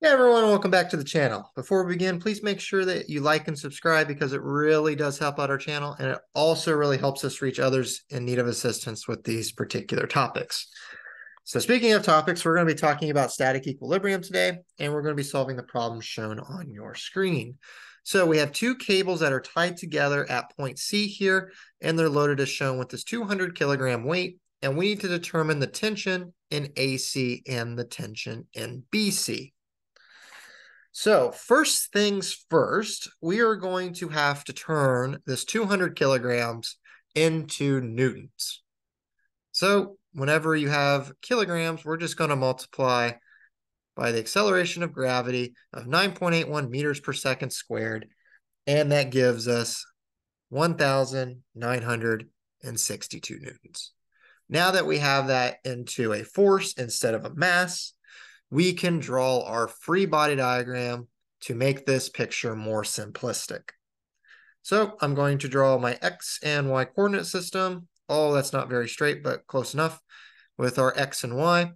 Hey everyone, welcome back to the channel. Before we begin, please make sure that you like and subscribe because it really does help out our channel, and it also really helps us reach others in need of assistance with these particular topics. So speaking of topics, we're going to be talking about static equilibrium today, and we're going to be solving the problem shown on your screen. So we have two cables that are tied together at point C here, and they're loaded as shown with this 200 kilogram weight, and we need to determine the tension in AC and the tension in BC. So first things first, we are going to have to turn this 200 kilograms into newtons. So whenever you have kilograms, we're just going to multiply by the acceleration of gravity of 9.81 meters per second squared, and that gives us 1,962 newtons. Now that we have that into a force instead of a mass, we can draw our free body diagram to make this picture more simplistic. So I'm going to draw my X and Y coordinate system. Oh, that's not very straight, but close enough with our X and Y.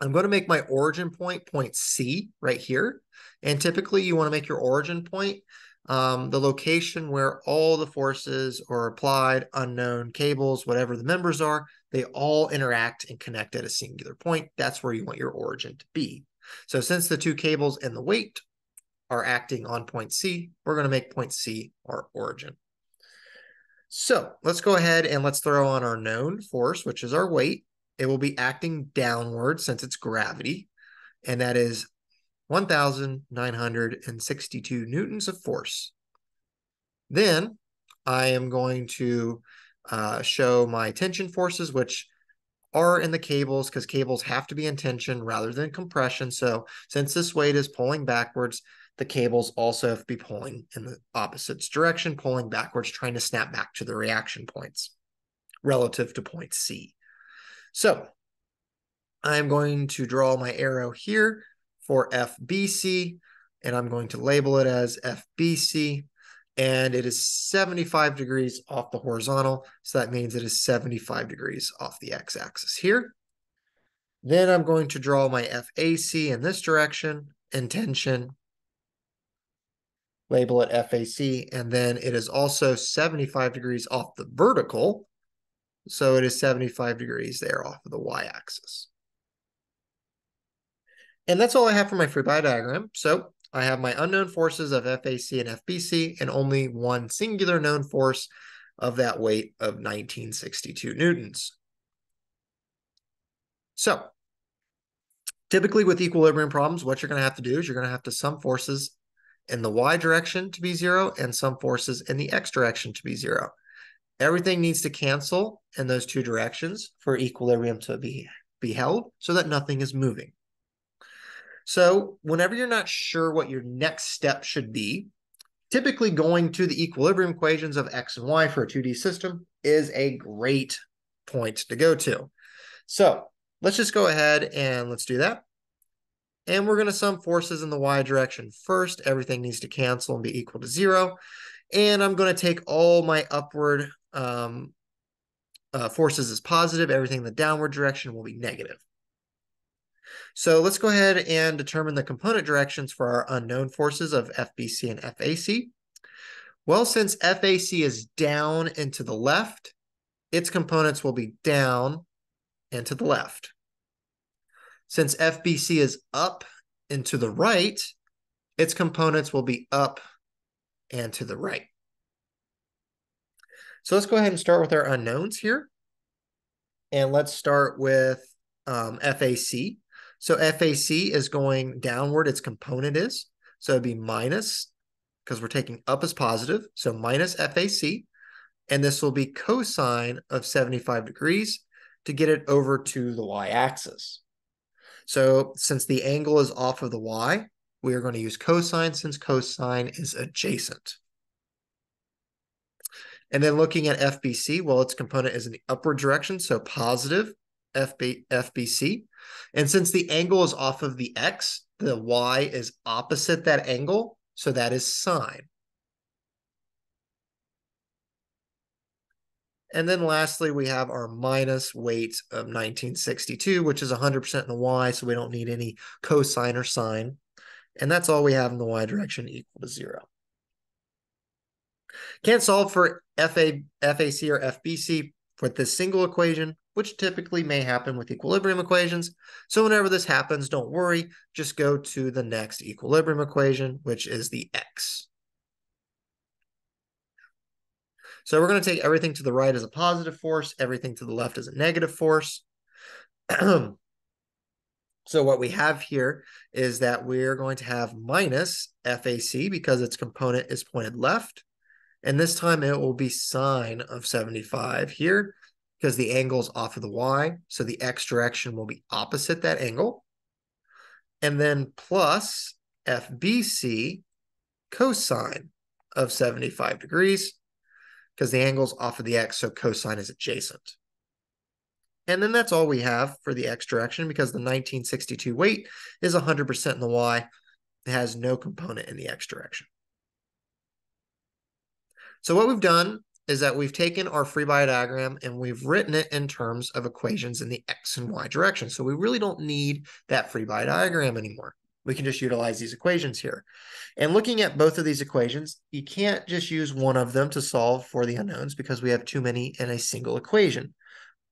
I'm going to make my origin point, point C right here. And typically you want to make your origin point the location where all the forces are applied, unknown cables, whatever the members are, they all interact and connect at a singular point. That's where you want your origin to be. So since the two cables and the weight are acting on point C, we're going to make point C our origin. So let's go ahead and let's throw on our known force, which is our weight. It will be acting downward since it's gravity, and that is 1,962 newtons of force. Then I am going to show my tension forces, which are in the cables because cables have to be in tension rather than compression. So since this weight is pulling backwards, the cables also have to be pulling in the opposite direction, pulling backwards, trying to snap back to the reaction points relative to point C. So I'm going to draw my arrow here for FBC, and I'm going to label it as FBC, and it is 75 degrees off the horizontal, so that means it is 75 degrees off the x-axis here. Then I'm going to draw my FAC in this direction, and tension, label it FAC, and then it is also 75 degrees off the vertical, so it is 75 degrees there off of the y-axis. And that's all I have for my free body diagram. So I have my unknown forces of FAC and FBC, and only one singular known force of that weight of 1962 newtons. So typically with equilibrium problems, what you're going to have to do is you're going to have to sum forces in the y direction to be zero and sum forces in the x direction to be zero. Everything needs to cancel in those two directions for equilibrium to be held so that nothing is moving. So whenever you're not sure what your next step should be, typically going to the equilibrium equations of X and Y for a 2D system is a great point to go to. So let's just go ahead and let's do that. And we're going to sum forces in the Y direction first. Everything needs to cancel and be equal to zero. And I'm going to take all my upward forces as positive. Everything in the downward direction will be negative. So let's go ahead and determine the component directions for our unknown forces of FBC and FAC. Well, since FAC is down and to the left, its components will be down and to the left. Since FBC is up and to the right, its components will be up and to the right. So let's go ahead and start with our unknowns here. And let's start with FAC. So FAC is going downward, its component is. So it'd be minus, because we're taking up as positive, so minus FAC. And this will be cosine of 75 degrees to get it over to the y-axis. So since the angle is off of the y, we are going to use cosine since cosine is adjacent. And then looking at FBC, well, its component is in the upward direction, so positive FBC. And since the angle is off of the X, the Y is opposite that angle. So that is sine. And then lastly, we have our minus weight of 1962, which is 100% in the y, so we don't need any cosine or sine. And that's all we have in the y direction equal to 0. Can't solve for FAC or FBC with this single equation, which typically may happen with equilibrium equations. So whenever this happens, don't worry. Just go to the next equilibrium equation, which is the x. So we're going to take everything to the right as a positive force, everything to the left as a negative force. So what we have here is that we're going to have minus FAC because its component is pointed left. And this time it will be sine of 75 here because the angle is off of the y. So the x direction will be opposite that angle. And then plus FBC cosine of 75 degrees because the angle's off of the x, so cosine is adjacent. And then that's all we have for the x direction because the 1962 weight is 100% in the y. It has no component in the x direction. So what we've done is that we've taken our free body diagram and we've written it in terms of equations in the x and y direction. So we really don't need that free body diagram anymore. We can just utilize these equations here. And looking at both of these equations, you can't just use one of them to solve for the unknowns because we have too many in a single equation.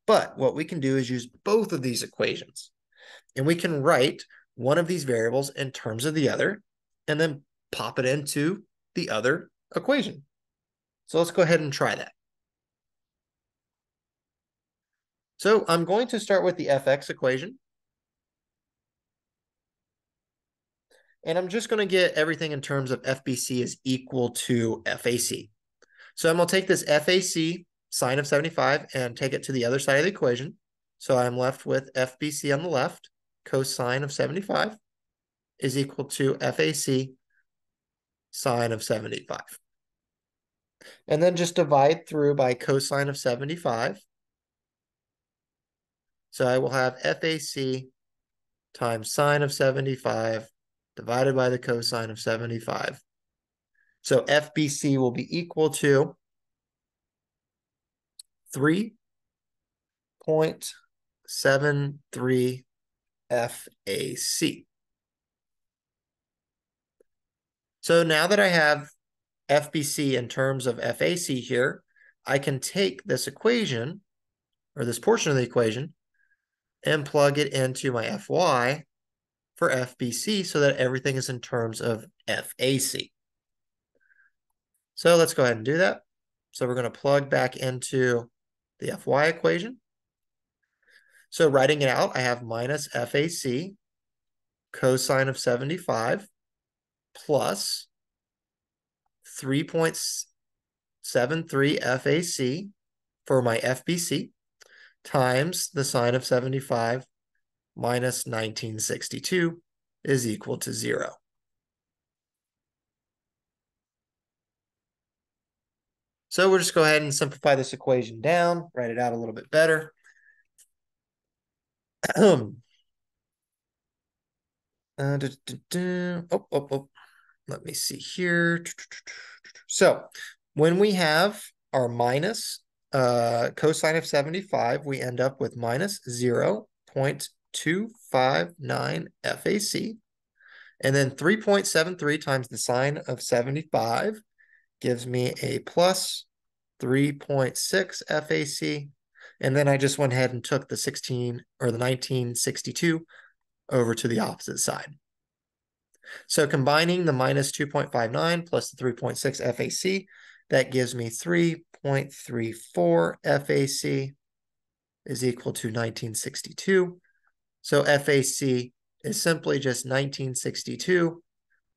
But what we can do is use both of these equations, and we can write one of these variables in terms of the other, and then pop it into the other equation. So let's go ahead and try that. So I'm going to start with the fx equation. And I'm just going to get everything in terms of FBC is equal to FAC. So I'm going to take this FAC sine of 75 and take it to the other side of the equation. So I'm left with FBC on the left, cosine of 75 is equal to FAC sine of 75. And then just divide through by cosine of 75. So I will have FAC times sine of 75 divided by the cosine of 75. So FBC will be equal to 3.73 FAC. So now that I have FBC in terms of FAC here, I can take this equation, or this portion of the equation, and plug it into my FY for FBC so that everything is in terms of FAC. So let's go ahead and do that. So we're going to plug back into the FY equation. So writing it out, I have minus FAC cosine of 75 plus 3.73 FAC for my FBC times the sine of 75 minus 1962 is equal to 0. So we'll just go ahead and simplify this equation down, write it out a little bit better. Let me see here. So when we have our minus cosine of 75, we end up with minus 0.259 FAC. And then 3.73 times the sine of 75 gives me a plus 3.6 FAC. And then I just went ahead and took the 1962 over to the opposite side. So combining the minus 2.59 plus the 3.6 FAC, that gives me 3.34 FAC is equal to 1962. So FAC is simply just 1962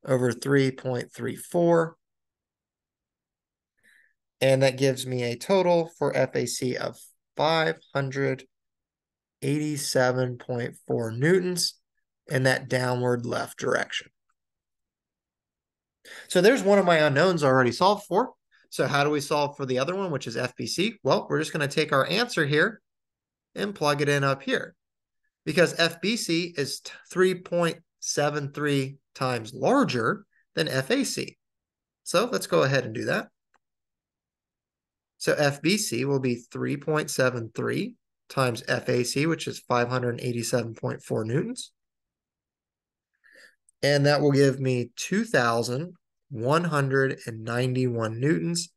over 3.34. And that gives me a total for FAC of 587.4 newtons in that downward left direction. So there's one of my unknowns already solved for. So how do we solve for the other one, which is FBC? Well, we're just going to take our answer here and plug it in up here because FBC is 3.73 times larger than FAC. So let's go ahead and do that. So FBC will be 3.73 times FAC, which is 587.4 newtons. And that will give me 2,191 newtons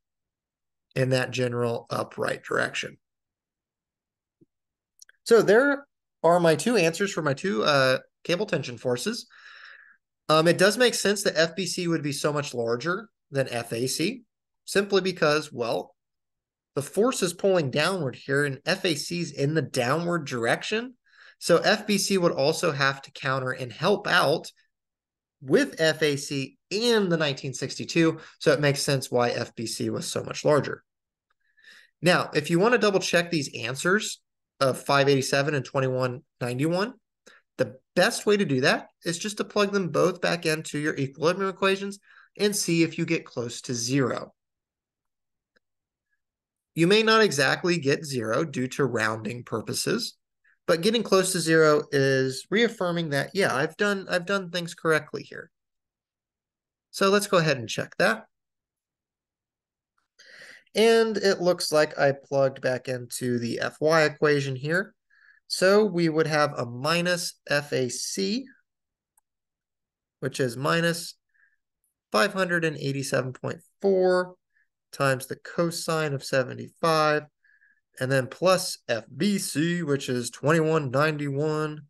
in that general upright direction. So there are my two answers for my two cable tension forces. It does make sense that FBC would be so much larger than FAC, simply because, well, the force is pulling downward here and FAC's in the downward direction. So FBC would also have to counter and help out with FAC in the 1962. So it makes sense why FBC was so much larger. Now, if you want to double check these answers of 587 and 2191, the best way to do that is just to plug them both back into your equilibrium equations and see if you get close to zero. You may not exactly get zero due to rounding purposes, but getting close to zero is reaffirming that, yeah, I've done things correctly here. So let's go ahead and check that. And it looks like I plugged back into the FY equation here. So we would have a minus FAC, which is minus 587.4 times the cosine of 75, and then plus FBC, which is 2191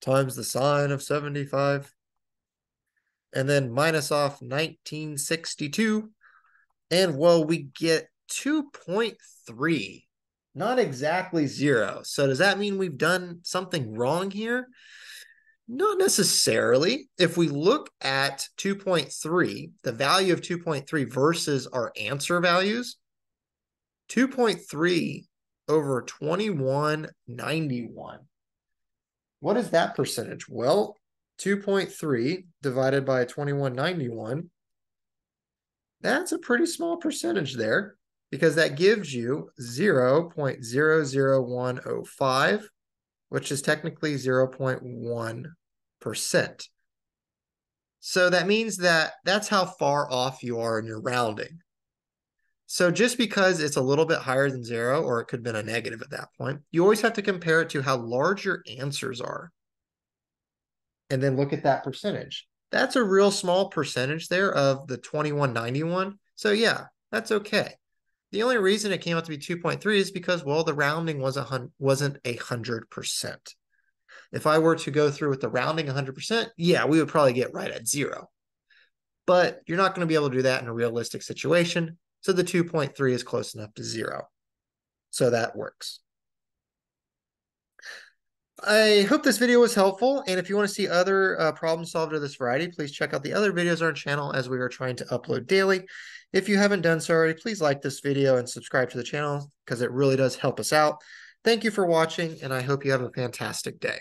times the sine of 75, and then minus off 1962. And well, we get 2.3, not exactly zero. So does that mean we've done something wrong here? Not necessarily. If we look at 2.3, the value of 2.3 versus our answer values, 2.3 over 2191. What is that percentage? Well, 2.3 divided by 2191, that's a pretty small percentage there, because that gives you 0.00105, which is technically 0.1%. So that means that that's how far off you are in your rounding. So just because it's a little bit higher than zero, or it could have been a negative at that point, you always have to compare it to how large your answers are. And then look at that percentage. That's a real small percentage there of the 2191. So yeah, that's okay. The only reason it came out to be 2.3 is because, well, the rounding wasn't 100%. If I were to go through with the rounding 100%, yeah, we would probably get right at zero. But you're not going to be able to do that in a realistic situation. So the 2.3 is close enough to zero. So that works. I hope this video was helpful. And if you want to see other problem solved of this variety, please check out the other videos on our channel, as we are trying to upload daily. If you haven't done so already, please like this video and subscribe to the channel, because it really does help us out. Thank you for watching, and I hope you have a fantastic day.